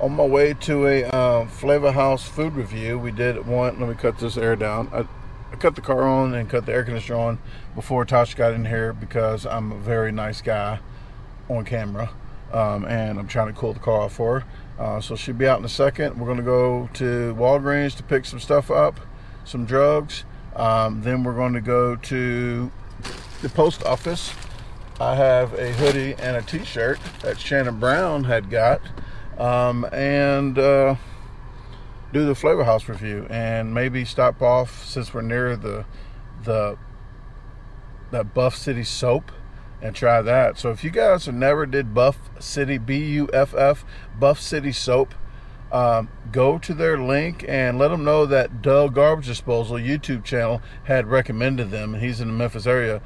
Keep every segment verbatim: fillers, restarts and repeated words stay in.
on my way to a uh, Flavor House food review. We did one. Let me cut this air down. I, I cut the car on and cut the air conditioner on before Tosh got in here because I'm a very nice guy on camera, um, and I'm trying to cool the car off for her. Uh, so she'll be out in a second. We're going to go to Walgreens to pick some stuff up, some drugs. Um, then we're going to go to the post office. I have a hoodie and a t-shirt that Shannon Brown had got, um, and uh, do the Flavor House review, and maybe stop off since we're near the the that Buff City Soap and try that. So if you guys have never did Buff City, B U F F, Buff City Soap, um, go to their link and let them know that Da Garbage Disposal YouTube channel had recommended them, and he's in the Memphis area,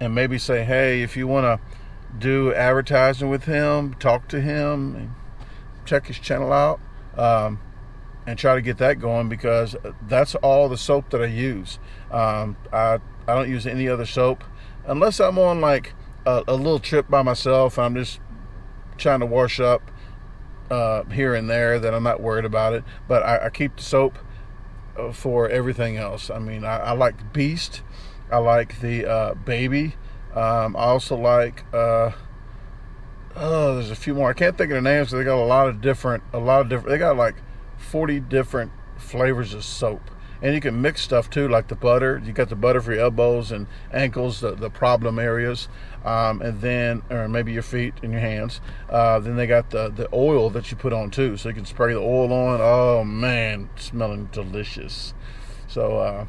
and maybe say, hey, if you want to do advertising with him, talk to him and check his channel out, um, and try to get that going, because that's all the soap that I use. Um, I, I don't use any other soap unless I'm on like a, a little trip by myself. I'm just trying to wash up uh, here and there, that I'm not worried about it. But I, I keep the soap for everything else. I mean, I, I like Beast. I like the uh, Baby. Um, I also like, uh, oh, there's a few more. I can't think of the names. They got a lot of different, a lot of different, they got like forty different flavors of soap, and you can mix stuff too, like the butter. You got the butter for your elbows and ankles, the, the problem areas, um, and then, or maybe your feet and your hands. Uh, then they got the the oil that you put on too, so you can spray the oil on. Oh man, smelling delicious. So uh,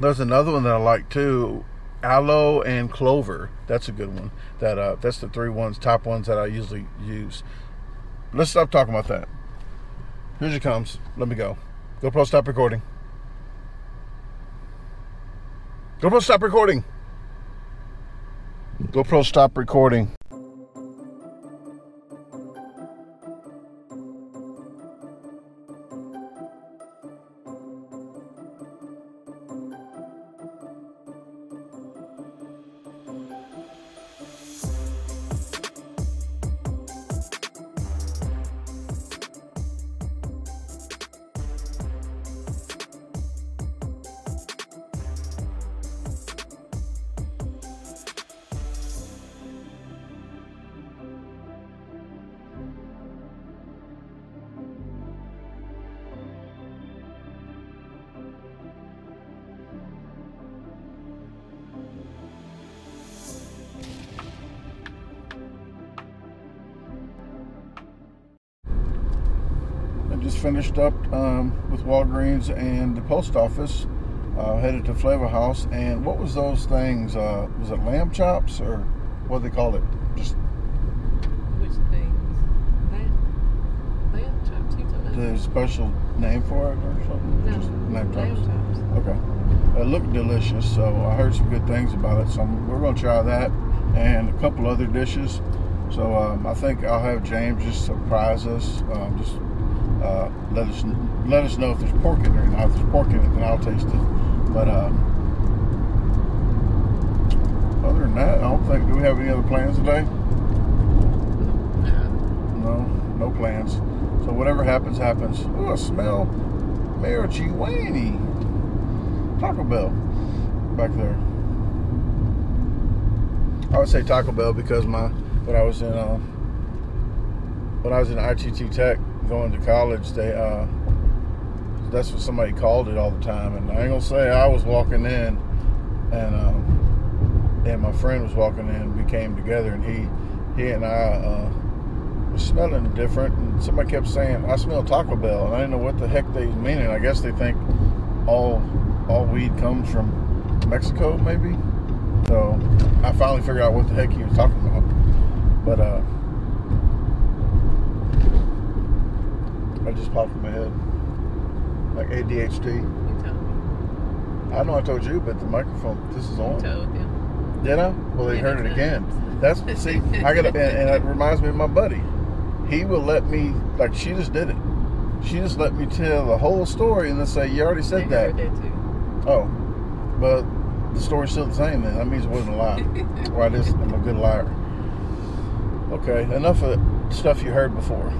there's another one that I like too, aloe and clover. That's a good one. That uh, that's the three ones, top ones that I usually use. Let's stop talking about that. Here she comes. Let me go. GoPro, stop recording. GoPro, stop recording. GoPro, stop recording. Just finished up um, with Walgreens and the post office, uh, headed to Flavor House, and what was those things? Uh, was it lamb chops, or what do they call it? Just which things? Lamb, lamb chops. You talking about? The special name for it or something? No, just lamb chops. Lamb chops. Okay. It looked delicious, so I heard some good things about it. So we're gonna try that and a couple other dishes. So um, I think I'll have James just surprise us. Um, just Uh, let us let us know if there's pork in there. Now, if there's pork in it, then I'll taste it. But uh, other than that, I don't think. Do we have any other plans today? No, no plans. So whatever happens, happens. Ooh, I smell marijuana. Taco Bell back there. I would say Taco Bell because my when I was in uh, when I was in I T T Tech, going to college, they uh that's what somebody called it all the time. And I ain't gonna say I was walking in, and um and my friend was walking in, we came together, and he he and I uh were smelling different, and somebody kept saying, I smell Taco Bell, and I didn't know what the heck they was meaning. I guess they think all all weed comes from Mexico, maybe. So I finally figured out what the heck he was talking about. But uh I just popped in my head, like A D H D. You told me. I know I told you, but the microphone, this is on. You told them. Did I? Well, they yeah, heard it again. That's, see, I got to, and, and it reminds me of my buddy. He will let me, like she just did it. She just let me tell the whole story and then say, you already said they that. They heard that too. Oh, but the story's still the same then. That means it wasn't a lie. Why this, I'm a good liar. Okay, enough of stuff you heard before.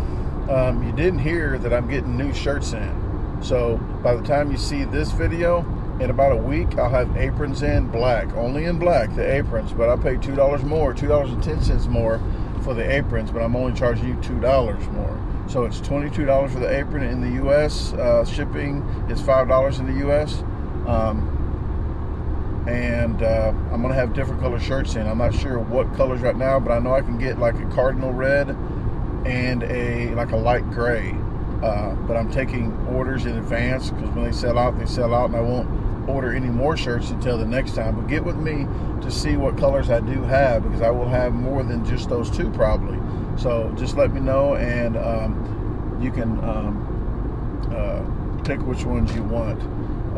um, you didn't hear that I'm getting new shirts in. So by the time you see this video, in about a week, I'll have aprons in black, only in black, the aprons, but I paid two dollars more, two dollars and ten cents more for the aprons, but I'm only charging you two dollars more. So it's twenty-two dollars for the apron in the U S, uh, shipping is five dollars in the U S, um, and uh, I'm gonna have different color shirts in. I'm not sure what colors right now, but I know I can get like a cardinal red and a like a light gray. Uh, but I'm taking orders in advance because when they sell out, they sell out, and I won't order any more shirts until the next time. But get with me to see what colors I do have, because I will have more than just those two probably. So just let me know, and um, you can um, uh, pick which ones you want.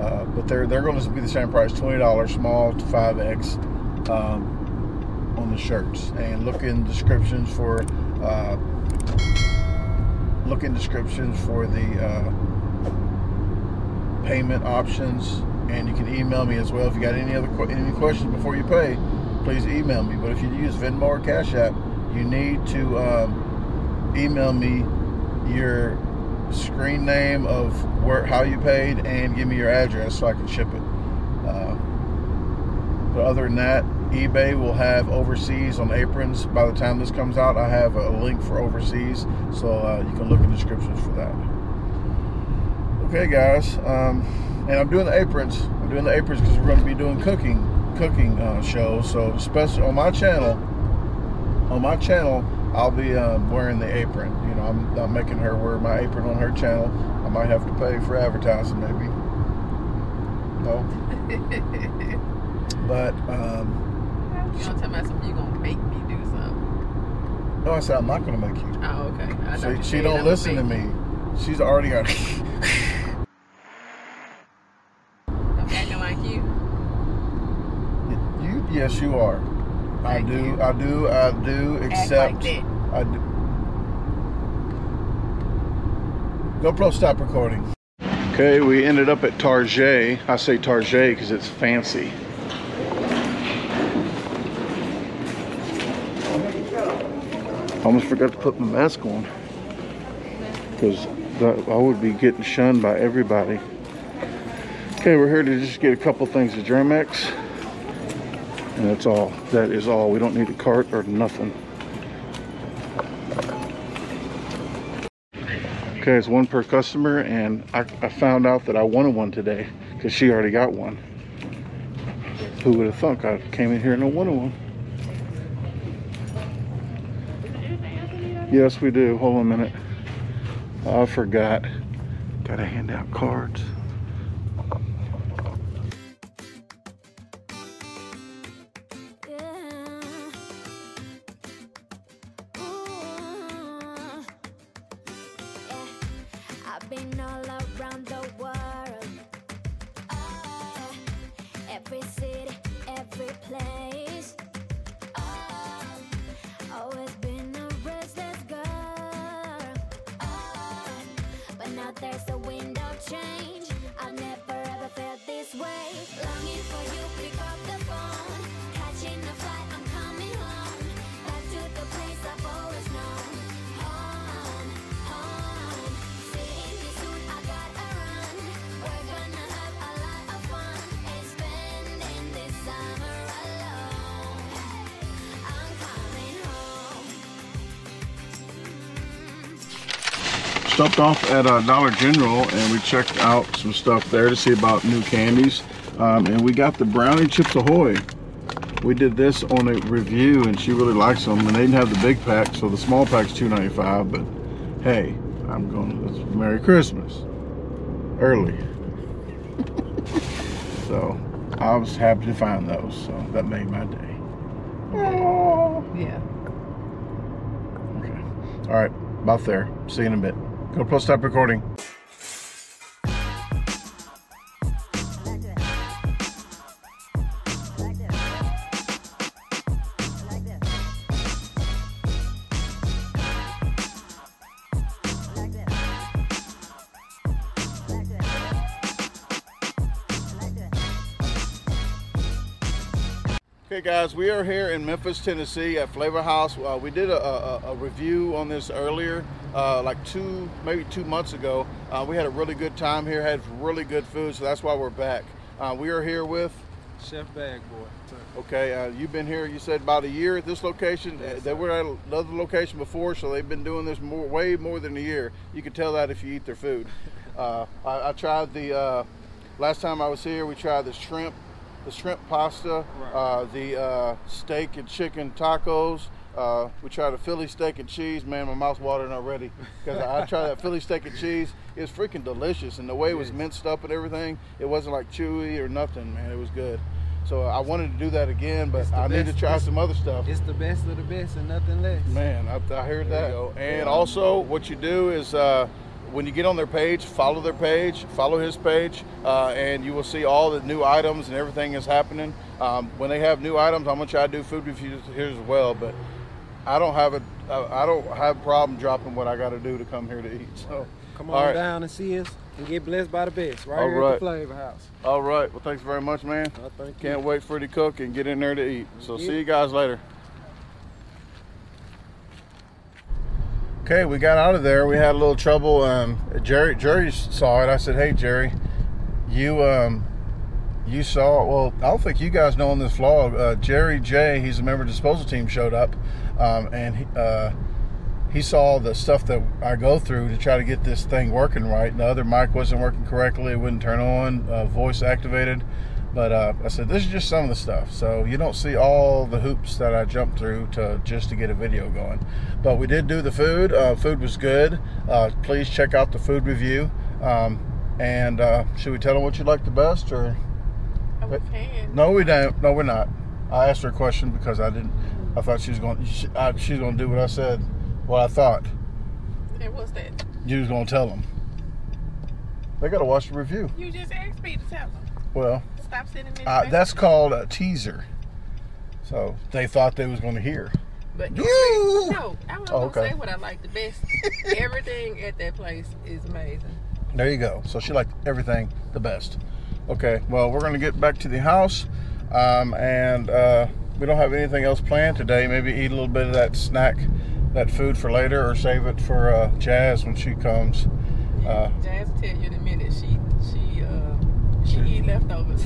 Uh, but they're they're going to be the same price, twenty dollars, small to five X um, on the shirts. And look in descriptions for. Uh, look in descriptions for the uh, payment options, and you can email me as well if you got any other any questions before you pay. Please email me. But if you use Venmo or Cash App, you need to um, email me your screen name of where how you paid and give me your address so I can ship it. Uh, but other than that, eBay will have overseas on aprons. By the time this comes out, I have a link for overseas, so uh, you can look in the descriptions for that. Okay, guys, um, and I'm doing the aprons. I'm doing the aprons because we're going to be doing cooking cooking uh, shows. So especially on my channel, on my channel, I'll be um, wearing the apron. You know, I'm, I'm making her wear my apron on her channel. I might have to pay for advertising, maybe. No. But. Um, You don't tell me something. You gonna make me do something? No, I said I'm not gonna make you. Oh, okay. I she she don't listen to me. She's already got. I'm acting like you. You? Yes, you are. Like I do. You. I do. I do. Except act like that. I do. GoPro, stop recording. Okay, we ended up at Target. I say Target because it's fancy. I almost forgot to put my mask on because I would be getting shunned by everybody. Okay, we're here to just get a couple things of Germ-X, and that's all. That is all. We don't need a cart or nothing. Okay, it's one per customer, and I, I found out that I wanted one today because she already got one. Who would have thunk I came in here and I wanted one? Yes, we do. Hold on a minute. I forgot. Gotta hand out cards. Stopped off at uh, Dollar General, and we checked out some stuff there to see about new candies. Um, and we got the brownie Chips Ahoy. We did this on a review, and she really likes them. And they didn't have the big pack, so the small pack's two ninety-five. But hey, I'm going. It's Merry Christmas early. So I was happy to find those. So that made my day. Yeah. Okay. All right. About there. See you in a bit. GoPro, stop recording. Okay guys, we are here in Memphis, Tennessee at Flavor House. Uh, we did a, a, a review on this earlier, uh, like two, maybe two months ago. Uh, we had a really good time here, had really good food, so that's why we're back. Uh, we are here with? Chef Bagboy. Okay, uh, you've been here, you said about a year at this location. Yes, they were at another location before, so they've been doing this more, way more than a year. You can tell that if you eat their food. uh, I, I tried the, uh, last time I was here, we tried the shrimp. The shrimp pasta, right. uh, the uh, steak and chicken tacos. Uh, we tried a Philly steak and cheese. Man, my mouth's watering already because I, I tried that Philly steak and cheese. It was freaking delicious, and the way it was minced up and everything, it wasn't like chewy or nothing. Man, it was good. So I wanted to do that again, but I best, need to try some other stuff. It's the best of the best and nothing less. Man, I, I heard there that. You go. And yeah. Also, what you do is. Uh, When you get on their page, follow their page, follow his page, uh, and you will see all the new items and everything is happening. Um, when they have new items, I'm gonna try to do food reviews here as well. But I don't have a, I don't have a problem dropping what I got to do to come here to eat. So come on right. down and see us and get blessed by the best right all here right. at the Flavor House. All right. Well, thanks very much, man. No, thank Can't you. wait for you to cook and get in there to eat. So yeah. see you guys later. Okay, we got out of there. We had a little trouble. Um, Jerry, Jerry saw it. I said, "Hey, Jerry, you, um, you saw." Well, I don't think you guys know on this vlog. Uh, Jerry J, he's a member of the disposal team, showed up, um, and he, uh, he saw the stuff that I go through to try to get this thing working right. The other mic wasn't working correctly; it wouldn't turn on, uh, voice activated. But uh, I said, this is just some of the stuff. So you don't see all the hoops that I jumped through to just to get a video going. But we did do the food. Uh, food was good. Uh, please check out the food review. Um, and uh, should we tell them what you like the best? Or oh, we can. No, we don't. No, we're not. I asked her a question because I didn't. I thought she was going. She, I, she was going to do what I said. What I thought. It was that. You was going to tell them. They got to watch the review. You just asked me to tell them. Well. Stop sending me uh, that's called a teaser. So they thought they was going to hear. But every, no, I was oh, going to okay. say what I like the best. Everything at that place is amazing. There you go. So she liked everything the best. Okay. Well, we're going to get back to the house, um, and uh, we don't have anything else planned today. Maybe eat a little bit of that snack, that food for later, or save it for uh, Jazz when she comes. Yeah, uh, Jazz will tell you in a minute. She she. Uh, She eat leftovers.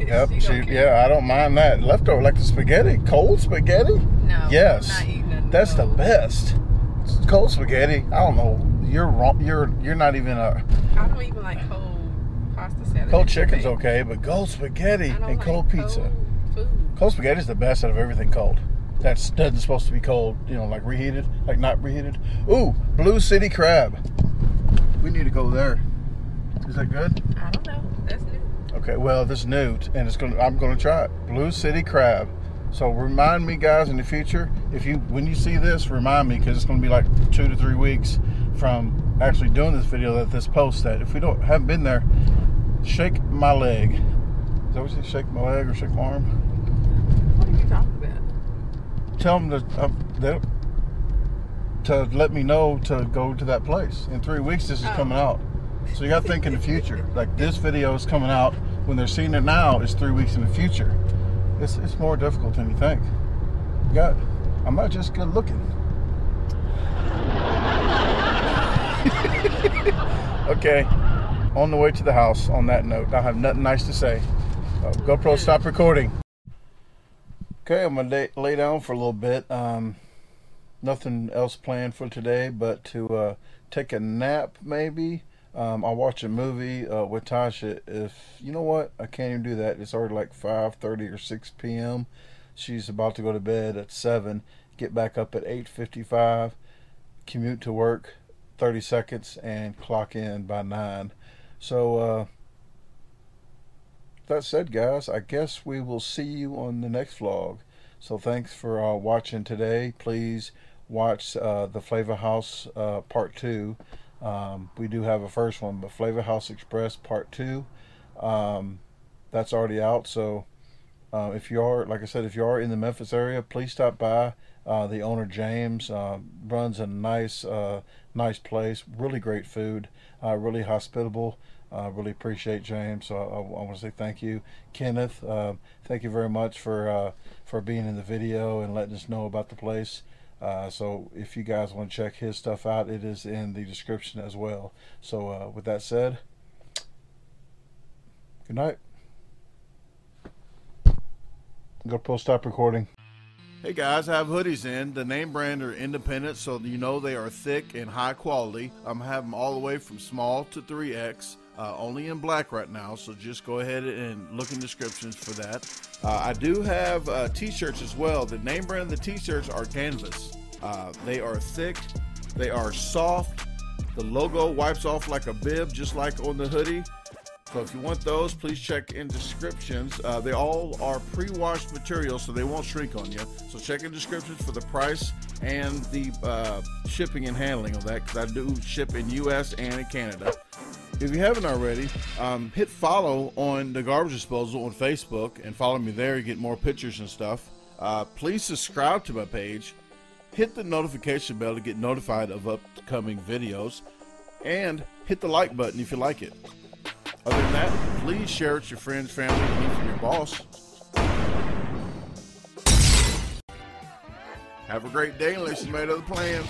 Yep. she she, yeah, I don't mind that. Leftover, like the spaghetti. Cold spaghetti? No. Yes. I'm not eating nothing That's cold. the best. Cold spaghetti. I don't know. You're wrong. You're you're not even a. I don't even like cold pasta salad. Cold chicken's okay, but cold spaghetti and like cold pizza. Cold, cold spaghetti is the best out of everything cold. That's doesn't supposed to be cold. You know, like reheated, like not reheated. Ooh, Blue City Crab. We need to go there. Is that good? I don't know. That's new. Okay, well, this is new, and it's gonna. I'm gonna try it. Blue City Crab. So remind me, guys, in the future, if you when you see this, remind me because it's gonna be like two to three weeks from actually doing this video that this post. That if we don't haven't been there, shake my leg. Is that what you say? Shake my leg or shake my arm? What are you talking about? Tell them to uh, they, to let me know to go to that place in three weeks. This is oh. coming out. So you got to think in the future. Like this video is coming out when they're seeing it now. It's three weeks in the future. It's it's more difficult than you think. God, I'm not just good looking. Okay, on the way to the house. On that note, I have nothing nice to say. Uh, GoPro, stop recording. Okay, I'm gonna lay down for a little bit. Um, nothing else planned for today, but to uh, take a nap maybe. Um, I watch a movie uh, with Tasha. If you know what, I can't even do that. It's already like five thirty or six p m She's about to go to bed at seven. Get back up at eight fifty-five. Commute to work thirty seconds and clock in by nine. So uh, that said, guys, I guess we will see you on the next vlog. So thanks for uh, watching today. Please watch uh, the Flavor House uh, part two. Um, we do have a first one, but Flavor House Express part two, um, that's already out. So uh, if you are, like I said, if you are in the Memphis area, please stop by. Uh, the owner, James, uh, runs a nice, uh, nice place, really great food, uh, really hospitable. I uh, really appreciate James, so I, I, I want to say thank you. Kenneth, uh, thank you very much for uh, for being in the video and letting us know about the place. Uh, so if you guys want to check his stuff out, it is in the description as well. So uh, with that said, good night. I'm going to stop recording. Hey guys, I have hoodies in. The name brand are independent, so you know they are thick and high quality. I'm having them all the way from small to three X, uh, only in black right now, so just go ahead and look in descriptions for that. Uh, I do have uh, t-shirts as well. The name brand of the t-shirts are canvas. Uh, they are thick, they are soft, the logo wipes off like a bib, just like on the hoodie. So if you want those, please check in descriptions. Uh, they all are pre-washed materials, so they won't shrink on you. So check in descriptions for the price and the uh, shipping and handling of that, because I do ship in U S and in Canada. If you haven't already, um, hit follow on Da Garbage Disposal on Facebook and follow me there. You get more pictures and stuff. Uh, please subscribe to my page. Hit the notification bell to get notified of upcoming videos. And hit the like button if you like it. Other than that, please share it with your friends, family, and even your boss. Have a great day unless you made other plans.